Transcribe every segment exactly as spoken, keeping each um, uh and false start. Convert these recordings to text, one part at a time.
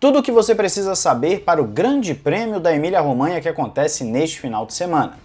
Tudo o que você precisa saber para o Grande Prêmio da Emília-Romanha que acontece neste final de semana.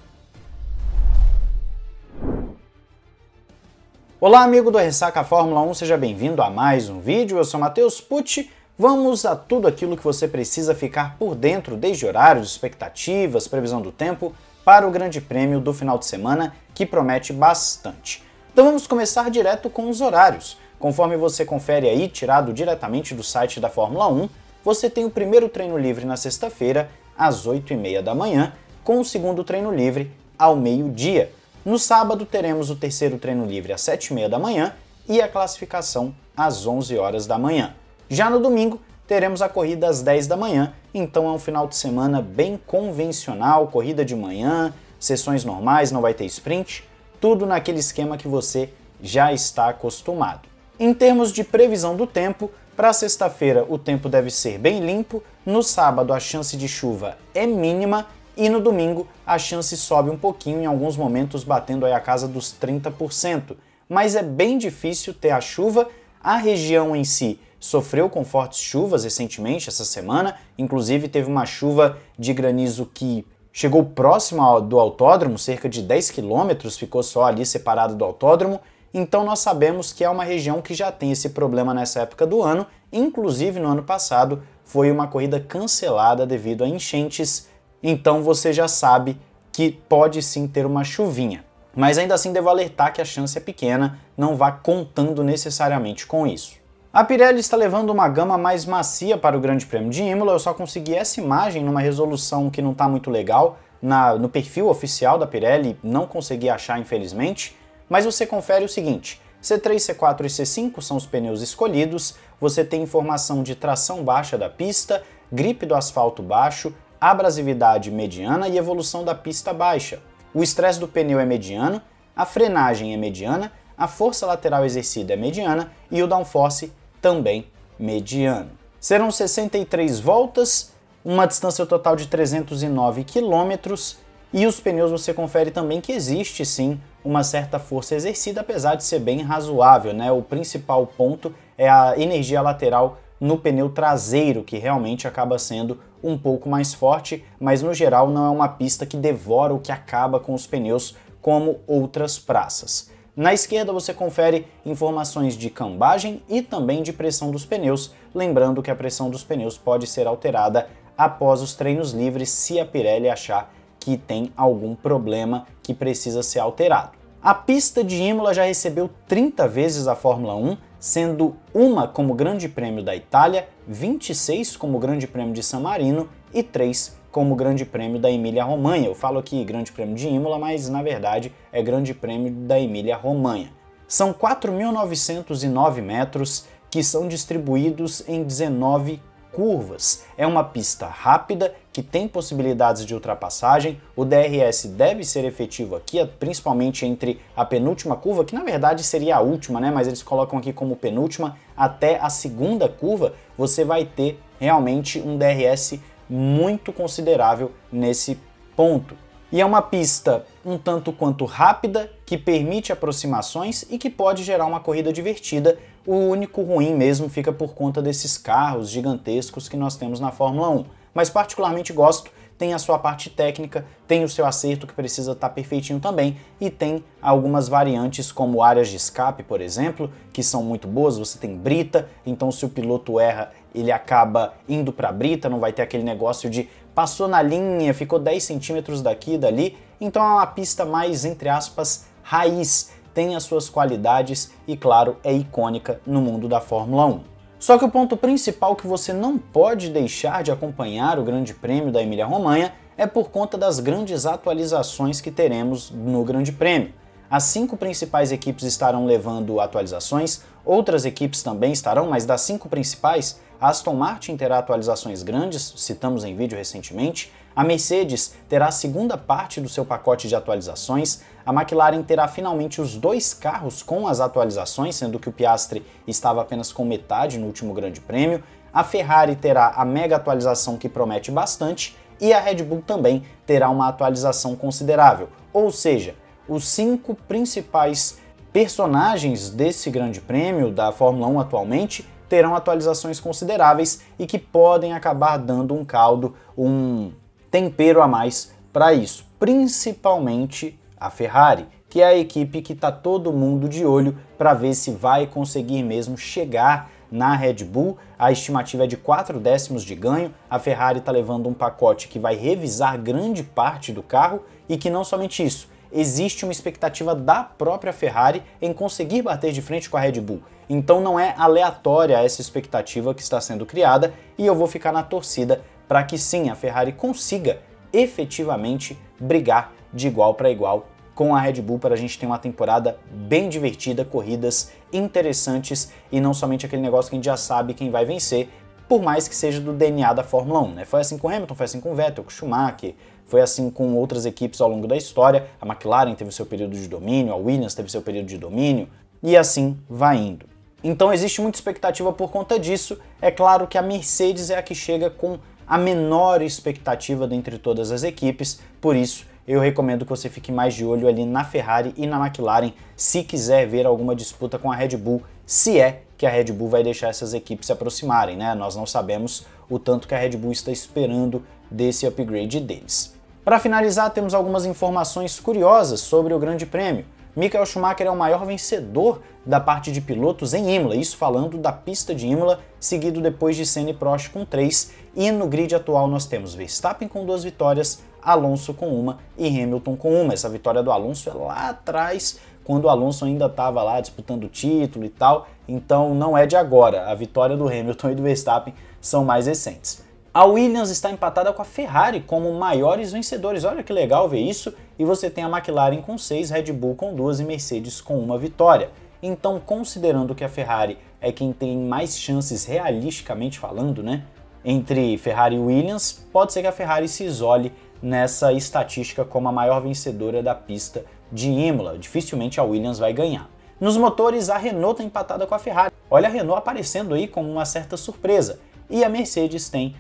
Olá amigo do Ressaca Fórmula um, seja bem-vindo a mais um vídeo, eu sou Matheus Pucci. Vamos a tudo aquilo que você precisa ficar por dentro, desde horários, expectativas, previsão do tempo, para o Grande Prêmio do final de semana, que promete bastante. Então vamos começar direto com os horários. Conforme você confere aí, tirado diretamente do site da Fórmula um, você tem o primeiro treino livre na sexta-feira, às oito e meia da manhã, com o segundo treino livre ao meio-dia. No sábado teremos o terceiro treino livre às sete e meia da manhã e a classificação às onze horas da manhã. Já no domingo teremos a corrida às dez da manhã, então é um final de semana bem convencional, corrida de manhã, sessões normais, não vai ter sprint, tudo naquele esquema que você já está acostumado. Em termos de previsão do tempo, para sexta-feira o tempo deve ser bem limpo, no sábado a chance de chuva é mínima e no domingo a chance sobe um pouquinho, em alguns momentos batendo aí a casa dos trinta por cento, mas é bem difícil ter a chuva. A região em si sofreu com fortes chuvas recentemente essa semana, inclusive teve uma chuva de granizo que chegou próxima do autódromo, cerca de dez quilômetros, ficou só ali separado do autódromo. Então nós sabemos que é uma região que já tem esse problema nessa época do ano, inclusive no ano passado foi uma corrida cancelada devido a enchentes, então você já sabe que pode sim ter uma chuvinha. Mas ainda assim devo alertar que a chance é pequena, não vá contando necessariamente com isso. A Pirelli está levando uma gama mais macia para o Grande Prêmio de Imola, eu só consegui essa imagem numa resolução que não está muito legal, na, no perfil oficial da Pirelli, não consegui achar infelizmente. Mas você confere o seguinte, C três, C quatro e C cinco são os pneus escolhidos, você tem informação de tração baixa da pista, gripe do asfalto baixo, abrasividade mediana e evolução da pista baixa. O estresse do pneu é mediano, a frenagem é mediana, a força lateral exercida é mediana e o downforce também mediano. Serão sessenta e três voltas, uma distância total de trezentos e nove quilômetros e os pneus você confere também que existe sim uma certa força exercida, apesar de ser bem razoável, né? O principal ponto é a energia lateral no pneu traseiro, que realmente acaba sendo um pouco mais forte, mas no geral não é uma pista que devora ou que acaba com os pneus como outras praças. Na esquerda você confere informações de cambagem e também de pressão dos pneus, lembrando que a pressão dos pneus pode ser alterada após os treinos livres se a Pirelli achar que tem algum problema que precisa ser alterado. A pista de Imola já recebeu trinta vezes a Fórmula um, sendo uma como Grande Prêmio da Itália, vinte e seis como Grande Prêmio de San Marino e três como Grande Prêmio da Emília-Romanha. Eu falo aqui Grande Prêmio de Imola, mas na verdade é Grande Prêmio da Emília-Romanha. São quatro mil novecentos e nove metros que são distribuídos em dezenove curvas. É uma pista rápida que tem possibilidades de ultrapassagem, o D R S deve ser efetivo aqui, principalmente entre a penúltima curva, que na verdade seria a última, né? Mas eles colocam aqui como penúltima, até a segunda curva, você vai ter realmente um D R S muito considerável nesse ponto. E é uma pista um tanto quanto rápida, que permite aproximações e que pode gerar uma corrida divertida. O único ruim mesmo fica por conta desses carros gigantescos que nós temos na Fórmula um. Mas particularmente gosto, tem a sua parte técnica, tem o seu acerto que precisa estar perfeitinho também e tem algumas variantes como áreas de escape, por exemplo, que são muito boas, você tem brita, então se o piloto erra, ele acaba indo para a brita, não vai ter aquele negócio de passou na linha, ficou dez centímetros daqui e dali, então é uma pista mais, entre aspas, raiz, tem as suas qualidades e, claro, é icônica no mundo da Fórmula um. Só que o ponto principal que você não pode deixar de acompanhar o Grande Prêmio da Emília-Romanha é por conta das grandes atualizações que teremos no Grande Prêmio. As cinco principais equipes estarão levando atualizações, outras equipes também estarão, mas das cinco principais, a Aston Martin terá atualizações grandes, citamos em vídeo recentemente, a Mercedes terá a segunda parte do seu pacote de atualizações, a McLaren terá finalmente os dois carros com as atualizações, sendo que o Piastri estava apenas com metade no último Grande Prêmio, a Ferrari terá a mega atualização que promete bastante e a Red Bull também terá uma atualização considerável, ou seja, os cinco principais personagens desse Grande Prêmio da Fórmula um atualmente terão atualizações consideráveis e que podem acabar dando um caldo, um tempero a mais para isso, principalmente a Ferrari, que é a equipe que está todo mundo de olho para ver se vai conseguir mesmo chegar na Red Bull. A estimativa é de quatro décimos de ganho. A Ferrari está levando um pacote que vai revisar grande parte do carro e que não somente isso, existe uma expectativa da própria Ferrari em conseguir bater de frente com a Red Bull. Então não é aleatória essa expectativa que está sendo criada e eu vou ficar na torcida para que sim, a Ferrari consiga efetivamente brigar de igual para igual com a Red Bull para a gente ter uma temporada bem divertida, corridas interessantes e não somente aquele negócio que a gente já sabe quem vai vencer, por mais que seja do D N A da Fórmula um, né? Foi assim com Hamilton, foi assim com Vettel, com Schumacher, foi assim com outras equipes ao longo da história, a McLaren teve seu período de domínio, a Williams teve seu período de domínio e assim vai indo. Então existe muita expectativa por conta disso, é claro que a Mercedes é a que chega com a menor expectativa dentre todas as equipes, por isso eu recomendo que você fique mais de olho ali na Ferrari e na McLaren se quiser ver alguma disputa com a Red Bull, se é que a Red Bull vai deixar essas equipes se aproximarem, né? Nós não sabemos o tanto que a Red Bull está esperando desse upgrade deles. Para finalizar, temos algumas informações curiosas sobre o Grande Prêmio. Michael Schumacher é o maior vencedor da parte de pilotos em Imola, isso falando da pista de Imola, seguido depois de Senna e Prost com três, e no grid atual nós temos Verstappen com duas vitórias, Alonso com uma e Hamilton com uma. Essa vitória do Alonso é lá atrás, quando o Alonso ainda estava lá disputando o título e tal, então não é de agora, a vitória do Hamilton e do Verstappen são mais recentes. A Williams está empatada com a Ferrari como maiores vencedores, olha que legal ver isso, e você tem a McLaren com seis, Red Bull com duas e Mercedes com uma vitória. Então, considerando que a Ferrari é quem tem mais chances realisticamente falando, né, entre Ferrari e Williams, pode ser que a Ferrari se isole nessa estatística como a maior vencedora da pista de Imola, dificilmente a Williams vai ganhar. Nos motores, a Renault está empatada com a Ferrari, olha a Renault aparecendo aí como uma certa surpresa, e a Mercedes tem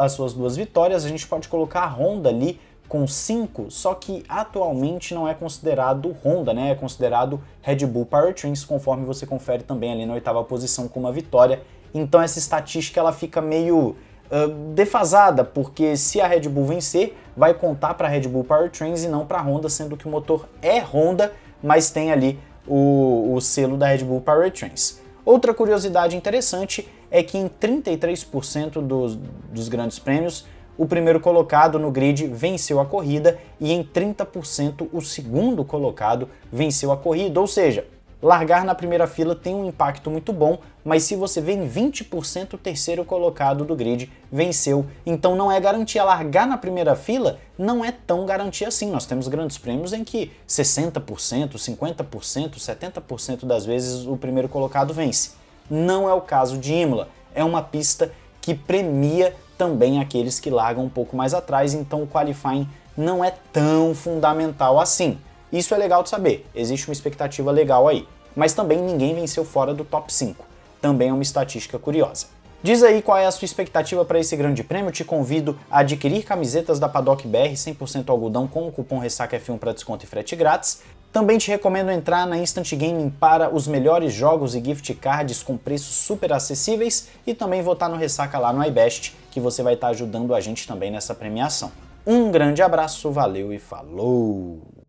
as suas duas vitórias, a gente pode colocar a Honda ali com cinco, só que atualmente não é considerado Honda, né? É considerado Red Bull Power Trains, conforme você confere também ali na oitava posição com uma vitória, então essa estatística ela fica meio uh, defasada, porque se a Red Bull vencer, vai contar para Red Bull Power Trains e não para Honda, sendo que o motor é Honda, mas tem ali o, o selo da Red Bull Power Trains. Outra curiosidade interessante é que em trinta e três por cento dos, dos grandes prêmios, o primeiro colocado no grid venceu a corrida e em trinta por cento o segundo colocado venceu a corrida, ou seja, largar na primeira fila tem um impacto muito bom, mas se você vê em vinte por cento o terceiro colocado do grid venceu, então não é garantia, largar na primeira fila não é tão garantia assim, nós temos grandes prêmios em que sessenta por cento, cinquenta por cento, setenta por cento das vezes o primeiro colocado vence. Não é o caso de Imola, é uma pista que premia também aqueles que largam um pouco mais atrás, então o qualifying não é tão fundamental assim. Isso é legal de saber, existe uma expectativa legal aí, mas também ninguém venceu fora do top cinco, também é uma estatística curiosa. Diz aí qual é a sua expectativa para esse grande prêmio, te convido a adquirir camisetas da Paddock B R cem por cento algodão com o cupom Ressaca F um para desconto e frete grátis. Também te recomendo entrar na Instant Gaming para os melhores jogos e gift cards com preços super acessíveis e também votar no Ressaca lá no iBest, que você vai estar ajudando a gente também nessa premiação. Um grande abraço, valeu e falou!